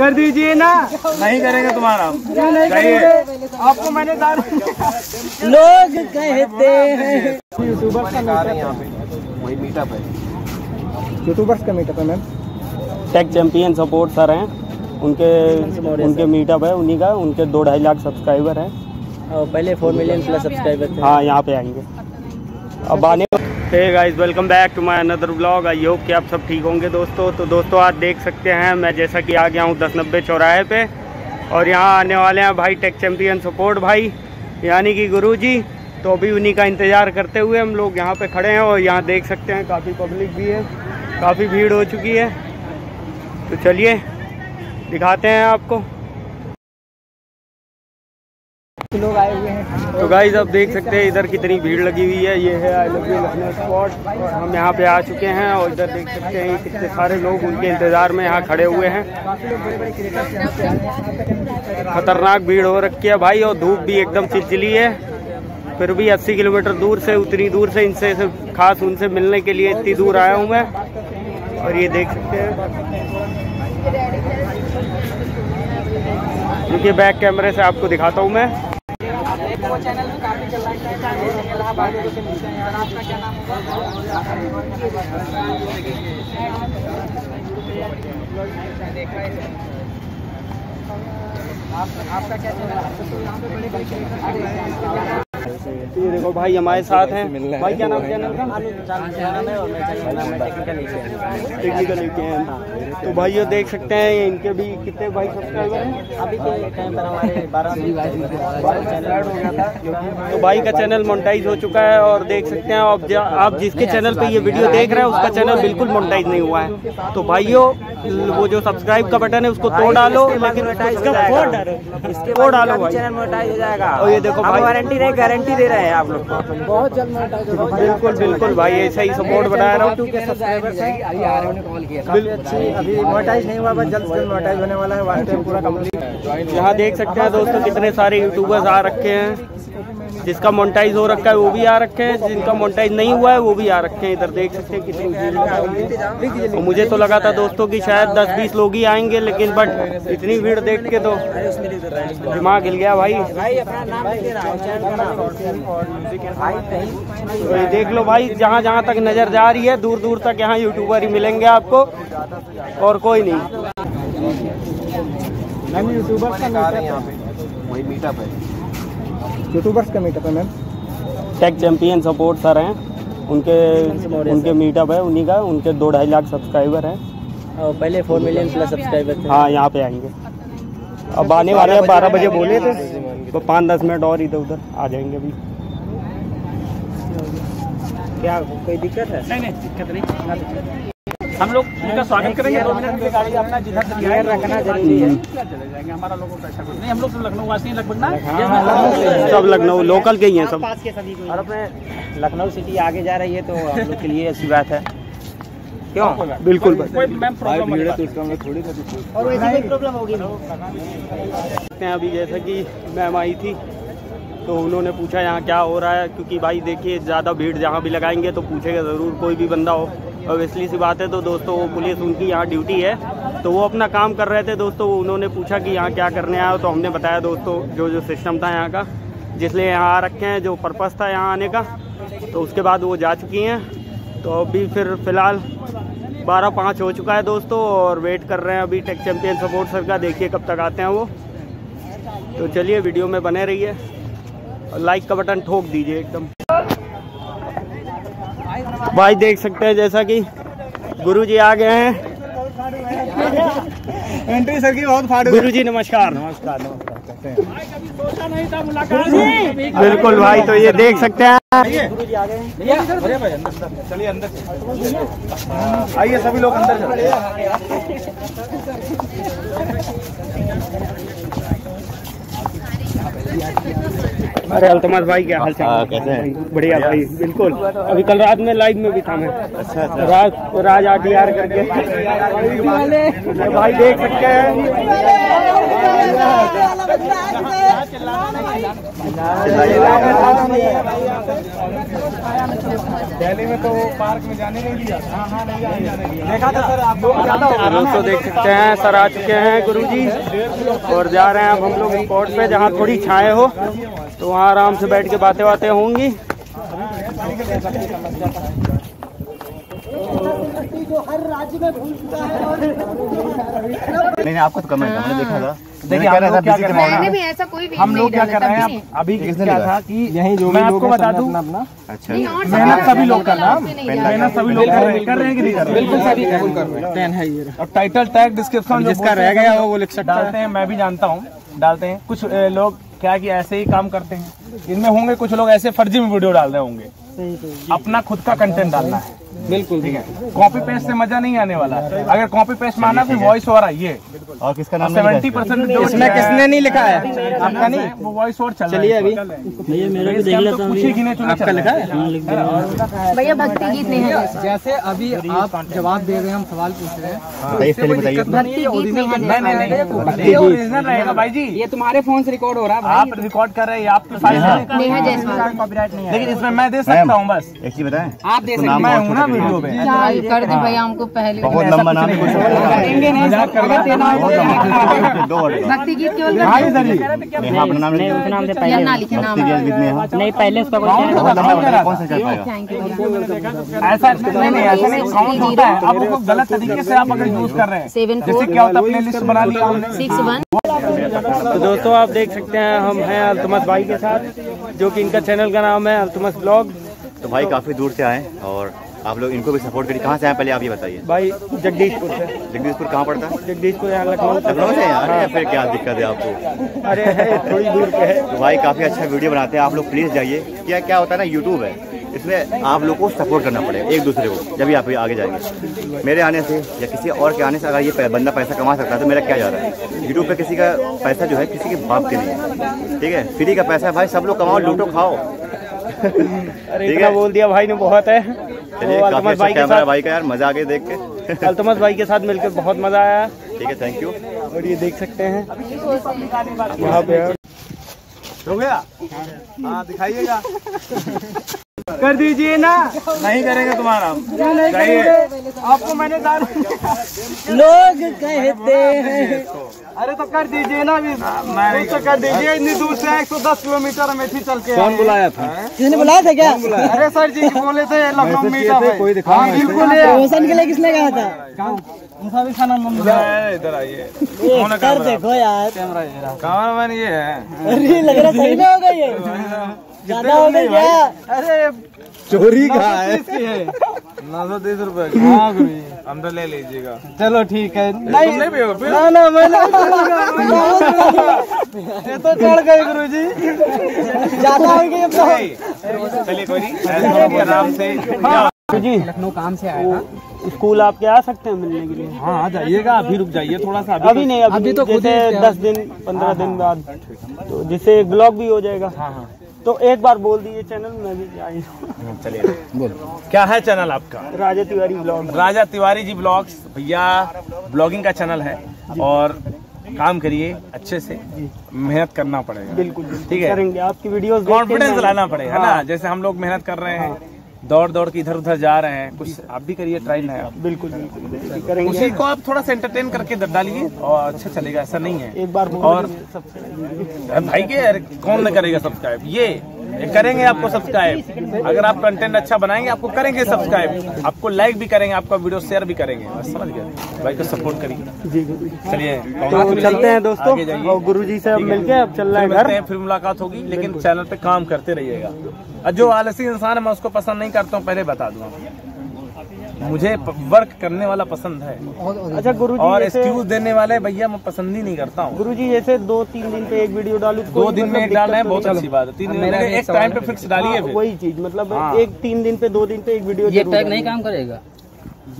कर दीजिए ना। नहीं करेंगे तुम्हारा, आपको मैंने लोग कहते हैं यूट्यूबर्स का मीटअप है, यूट्यूबर्स का मीटअप है ma'am. Tech champion support sir हैं, उनके मीटअप है उन्हीं का, उनके 2-2.5 लाख सब्सक्राइबर हैं और पहले 4 मिलियन प्लस सब्सक्राइबर थे। हाँ यहाँ पे आएंगे अब आने। Hey guys welcome back to my another blog. I hope कि आप सब ठीक होंगे दोस्तों। तो दोस्तों आप देख सकते हैं मैं जैसा कि आ गया हूँ 1090 चौराहे पे और यहाँ आने वाले हैं भाई टेक चैंपियन सपोर्ट भाई यानी कि गुरुजी। तो अभी उन्हीं का इंतज़ार करते हुए हम लोग यहाँ पे खड़े हैं और यहाँ देख सकते हैं काफ़ी पब्लिक भी है, काफ़ी भीड़ हो चुकी है। तो चलिए दिखाते हैं आपको। लोग आए हुए हैं तो गाइस आप देख सकते हैं इधर कितनी भीड़ लगी हुई है। ये है आई लखनऊ स्पॉट और हम यहाँ पे आ चुके हैं और इधर देख सकते हैं कितने सारे लोग उनके इंतज़ार में यहाँ खड़े हुए हैं। खतरनाक भीड़ हो रखी है भाई और धूप भी एकदम चिलचिली है, फिर भी 80 किलोमीटर दूर से, उतनी दूर से इनसे खास उनसे मिलने के लिए इतनी दूर आया हूँ मैं। और ये देख सकते हैं, क्योंकि बैक कैमरे से आपको दिखाता हूँ मैं। चैनल में काफी चल रहा है, इलाहाबाद से मिलते हैं यार। आपका क्या नाम होगा, आपका क्या चैनल है? ये देखो भाई हमारे साथ हैं। भाई क्या नाम चैनल का? टेक्निकल के हैं। तो भाई ये देख सकते हैं इनके भी कितने भाई सब्सक्राइबर हैं अभी के टाइम पर हमारे 12 तो भाई का चैनल मोनेटाइज हो चुका है और देख सकते हैं आप जिसके चैनल पे ये वीडियो देख रहे हैं उसका चैनल बिल्कुल मोनेटाइज नहीं हुआ है। तो भाइयों वो जो सब्सक्राइब का बटन है उसको तोड़ डालो, लेकिन तोड़ डालो भाई, चैनल मोनेटाइज हो जाएगा। और ये देखो भाई वारंटी नहीं गारंटी दे रहे हैं आप लोग को, बहुत जल्द मोनेटाइज होगा। बिल्कुल बिल्कुल भाई ऐसा ही सपोर्ट बना रहा हूँ। मोनेटाइज नहीं हुआ, बस जल्द से जल्द मोनेटाइज होने वाला है। वन टाइम पूरा कंप्लीट। यहाँ देख सकते हैं दोस्तों कितने सारे यूट्यूबर्स आ रखे हैं, जिसका मोनेटाइज हो रखा है वो भी आ रखे हैं, जिनका मोनेटाइज नहीं हुआ है वो भी आ रखे हैं। इधर देख सकते हैं कितनी, मुझे तो लगा था दोस्तों की शायद 10-20 लोग ही आएंगे, लेकिन बट इतनी भीड़ देख के तो दिमाग हिल गया भाई। तो ये देख लो भाई जहाँ जहाँ तक नज़र जा रही है दूर दूर तक यहाँ यूट्यूबर ही मिलेंगे आपको और कोई नहीं। यूट्यूबर्स का मीटअप है ma'am. Tech champion support sir हैं, उनके मीटअप है उन्हीं का, उनके 2-2.5 लाख सब्सक्राइबर हैं और पहले 4 मिलियन प्लस सब्सक्राइबर थे। हाँ यहाँ पे आएंगे अब, आने वाले हैं 12 बजे बोले थे तो 5-10 मिनट और इधर उधर आ जाएंगे। अभी क्या कोई दिक्कत है? नहीं नहीं दिक्कत नहीं, हम लोग उनका स्वागत करेंगे। 2 मिनट में गाड़ी अपना जिधर से क्लियर रखना जरूरी है, चले जाएंगे हमारा लोगों का ऐसा कुछ नहीं। हम लोग सब लखनऊ वासी हैं लगभग ना, सब लखनऊ लोकल के ही हैं सब, और अपने लखनऊ सिटी आगे जा रही है तो हम लोग के लिए अच्छी बात है। क्यों बिल्कुल प्रॉब्लम होगी। अभी जैसा कि मैम आई थी तो उन्होंने पूछा यहाँ क्या हो रहा है, क्योंकि भाई देखिए ज़्यादा भीड़ जहाँ भी लगाएंगे तो पूछेगा ज़रूर कोई भी बंदा हो। और इसलिए सी बात है तो दोस्तों वो पुलिस उनकी यहाँ ड्यूटी है तो वो अपना काम कर रहे थे दोस्तों। उन्होंने पूछा कि यहाँ क्या करने आया, तो हमने बताया दोस्तों जो जो सिस्टम था यहाँ का, जिसलिए यहाँ आ रखे हैं, जो पर्पज़ था यहाँ आने का। तो उसके बाद वो जा चुकी हैं। तो अभी फिर फ़िलहाल 12:05 हो चुका है दोस्तों और वेट कर रहे हैं अभी टेक चैंपियन सपोर्ट सर का, देखिए कब तक आते हैं वो। तो चलिए वीडियो में बने रहिए और लाइक का बटन ठोक दीजिए एकदम। भाई देख सकते हैं जैसा कि गुरुजी आ गए हैं। एंट्री सर की बहुत फाड़। गुरुजी नमस्कार। नमस्कार नमस्कार। बिल्कुल भाई तो ये देख सकते हैं गुरुजी आ गए हैं। चलिए अंदर आइए सभी लोग अंदर चले। अरे अल्तमाश भाई क्या हाल चाल? कैसे हैं? बढ़िया भाई बिल्कुल। अभी कल रात में लाइव में भी था मैं। अच्छा अच्छा। राजा टीआर करके भाई देख सकते हैं। दिल्ली में तो पार्क में जाने नहीं दिया। देखा था सर आप दोस्तों, देख सकते हैं सर आ चुके हैं गुरुजी और जा रहे हैं अब हम लोग स्पॉट पे जहाँ थोड़ी छाए हो तो वहाँ आराम से बैठ के बातें बातें होंगी। हर राज्य में भूल चुका है और मैंने आपको तो कमेंट देखा था। देखिए हम लोग क्या कर रहे हैं अभी, क्या था कि यही जो मैं आपको बता दूं अच्छा मेहनत सभी लोग कर रहे हैं, मेहनत सभी लोग कर रहे हैं कि नहीं कर रहे, बिल्कुल सभी कर रहे हैं। और टाइटल टैग डिस्क्रिप्शन जिसका रह गया वो लिख सकते हैं, मैं भी जानता हूँ डालते हैं। कुछ लोग क्या कि ऐसे ही काम करते हैं, इनमें होंगे कुछ लोग ऐसे फर्जी में वीडियो डाल रहे होंगे। अपना खुद का कंटेंट डालना है, बिल्कुल ठीक है। कॉपी पेस्ट से मजा नहीं आने वाला, अगर कॉपी पेस्ट माना फिर वॉइस ओवर आइए। और किसका नाम 70% इसमें किसने नहीं लिखा है आपका, नहीं वो वॉइस ओवर चल रही है अभी। मेरा भी देख लेता हूं कुछ ही गिने चुने आपका लिखा है भैया, भक्ति गीत नहीं है। जैसे अभी आप जवाब दे रहे हैं, हम सवाल पूछ रहे हैं तो इससे बताइए भक्ति गीत नहीं ओरिजिनल रहेगा भाई जी। ये तुम्हारे फोन से रिकॉर्ड हो रहा है, आप रिकॉर्ड कर रहे हैं, आपकी फाइल नहीं है जैसे कॉपीराइट नहीं है, लेकिन इसमें मैं दे सकता हूं। बस एक चीज बताएं, आप दे सकते हैं, मैं हूं ना कर दे भैया हमको पहले बहुत लंबा नाम भक्ति गीत केवल नहीं पहले उसका ऐसा नहीं होता है। आप उसको गलत तरीके से आप अगर यूज कर रहे हैं जैसे क्या होता है। तो दोस्तों आप देख सकते हैं हम हैं अल्तमश भाई के साथ, जो कि इनका चैनल का नाम है अल्तमश ब्लॉग। तो भाई काफी दूर से आए और आप लोग इनको भी सपोर्ट करिए। कहाँ से आए पहले आप ये बताइए भाई? जगदीशपुर से। जगदीशपुर कहाँ पड़ता है? जगदीशपुर यहाँ लखनऊ से। अरे फिर क्या दिक्कत है आपको, अरे थोड़ी दूर पे है। तो भाई काफ़ी अच्छा वीडियो बनाते हैं, आप लोग प्लीज़ जाइए। क्या क्या होता है ना, यूट्यूब है, इसमें आप लोग को सपोर्ट करना पड़ेगा एक दूसरे को। जब भी आप आगे जाएंगे, मेरे आने से या किसी और के आने से अगर ये बंदा पैसा कमा सकता है तो मेरा क्या जा रहा है। यूट्यूब पे किसी का पैसा जो है किसी के बाप के नहीं है, ठीक है। फ्री का पैसा है भाई, सब लोग कमाओ, लूटो, खाओ। अरे क्या बोल दिया भाई ने, बहुत है। अल्तमश भाई के साथ भाई का यार मजा आ गया देख के, अल्तमश भाई के साथ मिलकर बहुत मजा आया, ठीक है, थैंक यू। और ये देख सकते हैं यहाँ पे हो गया, हाँ दिखाइएगा, कर दीजिए ना, नहीं करेंगे तुम्हारा आपको। मैंने लोग कहते हैं अरे तो कर दीजिए ना, भी मैं तो कर दीजिए। इतनी दूर से 110 किलोमीटर अमेठी चल के। कौन बुलाया था? किसने बुलाया था क्या? अरे सर जी बोले थे लखनऊ मीटर है, बिल्कुल प्रमोशन के लिए। किसने कहा था? इधर आइए, देखो यार कैमरा मैन ये है, लग रहा सही में हो गई है, ज्यादा हो गया। अरे चोरी कहा है? 930 रुपए अंदर ले लीजिएगा। चलो ठीक है, नहीं ना ना ये तो चढ़ गए गुरुजी, ज्यादा हो गई। चलिए कोई नहीं, आराम से। जी लखनऊ काम से आया था, स्कूल आपके आ सकते हैं मिलने के लिए? हाँ जाइएगा, अभी रुक जाइए थोड़ा सा, अभी नहीं अभी तो 10 दिन 15 दिन बाद, तो जिससे एक ब्लॉग भी हो जाएगा। हाँ तो एक बार बोल दीजिए चैनल में भी आई। चलिए बोलो, क्या है चैनल आपका? राजा तिवारी ब्लॉग। राजा तिवारी जी ब्लॉग्स, भैया ब्लॉगिंग का चैनल है। और काम करिए अच्छे से, मेहनत करना पड़ेगा, बिल्कुल ठीक है, करेंगे आपकी वीडियोस, कॉन्फिडेंस लाना पड़ेगा ना। जैसे हम लोग मेहनत कर रहे हैं, दौड़ दौड़ के इधर उधर जा रहे हैं, कुछ आप भी करिए, ट्राई ना आप, बिल्कुल बिल्कुल करेंगे। उसी को आप थोड़ा सा एंटरटेन करके डालिए और अच्छा चलेगा, ऐसा नहीं है एक बार। और भाई के कौन ना करेगा सब्सक्राइब, ये करेंगे आपको सब्सक्राइब। अगर आप कंटेंट अच्छा बनाएंगे आपको करेंगे सब्सक्राइब, आपको लाइक भी करेंगे, आपका वीडियो शेयर भी करेंगे, समझ गए। भाई को सपोर्ट करिए। चलिए चलते हैं दोस्तों, गुरु जी से मिलकर अब चल रहे हैं, फिर मुलाकात होगी। लेकिन चैनल पे काम करते रहिएगा। जो आलसी इंसान है मैं उसको पसंद नहीं करता हूँ, पहले बता दूँ, मुझे वर्क करने वाला पसंद है। अच्छा गुरुजी, और एक्सक्यूज देने वाले भैया मैं पसंद ही नहीं करता हूँ। गुरुजी जैसे 2-3 दिन पे एक वीडियो डालू, 2 दिन में एक डालना है बहुत अच्छी बात है, 3 दिन में एक टाइम पे फिक्स डालिए। वही चीज मतलब एक 3 दिन पे 2 दिन पे एक वीडियो नहीं काम करेगा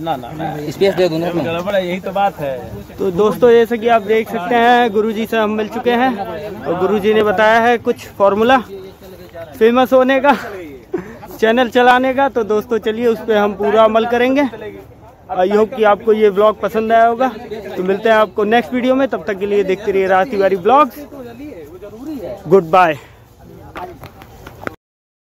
ना, ना स्पेस दे दूंगा, गड़बड़ है, यही तो बात है। तो दोस्तों जैसे कि आप देख सकते हैं गुरुजी से हम मिल चुके हैं और गुरुजी ने बताया है कुछ फॉर्मूला फेमस होने का, चैनल चलाने का। तो दोस्तों चलिए उस पर हम पूरा अमल करेंगे। आई होप कि आपको ये ब्लॉग पसंद आया होगा। तो मिलते हैं आपको नेक्स्ट वीडियो में, तब तक के लिए देखते रहिए Raja Tiwari blogs. Good bye.